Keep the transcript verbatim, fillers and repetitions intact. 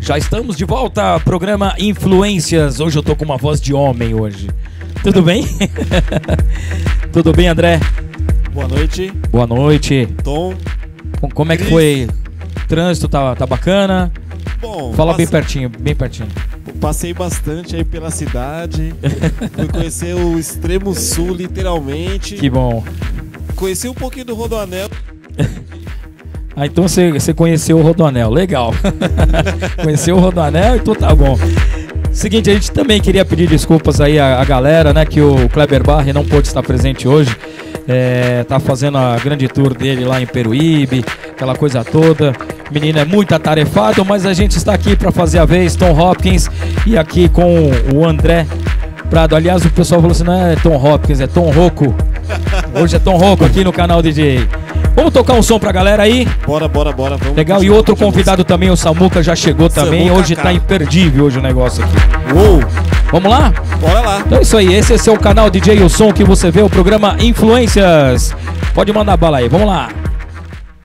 Já estamos de volta, programa Influências. Hoje eu tô com uma voz de homem hoje. Tudo bem? Tudo bem, André? Boa noite. Boa noite. Tom. Como é que foi? O trânsito tá, tá bacana? Bom, fala passe... bem pertinho, bem pertinho. Passei bastante aí pela cidade. Fui conhecer o extremo sul, literalmente. Que bom. Conheci um pouquinho do Rodoanel. Ah, então você, você conheceu o Rodoanel, legal. Conheceu o Rodoanel, então tá bom. Seguinte, a gente também queria pedir desculpas aí à, à galera, né? Que o Kleber Barre não pôde estar presente hoje. É, tá fazendo a grande tour dele lá em Peruíbe, aquela coisa toda. Menino é muito atarefado, mas a gente está aqui para fazer a vez, Tom Hopkins, e aqui com o André Prado. Aliás, o pessoal falou assim, não é Tom Hopkins, é Tom Roco. Hoje é Tom Roco aqui no canal D J. Vamos tocar um som pra galera aí? Bora, bora, bora. Vamos. Legal, e outro convidado também, o Samuca, já chegou também. Hoje tá imperdível hoje o negócio aqui. Uou! Vamos lá? Bora lá. Então é isso aí, esse é o canal D J, o som que você vê, o programa Influências. Pode mandar bala aí, vamos lá.